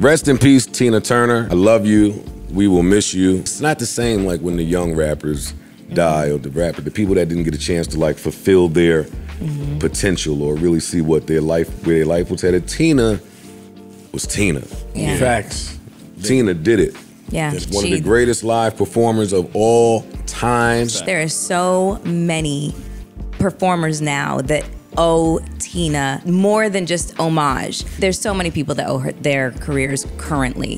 Rest in peace, Tina Turner. I love you. We will miss you. It's not the same like when the young rappers die, or the people that didn't get a chance to like fulfill their potential or really see what their life, where their life was headed. Tina was Tina. Yeah. Facts. Tina did it. Yeah. It's one of the greatest live performers of all time. There are so many performers now that owe Tina more than just homage. There's so many people that owe her their careers currently.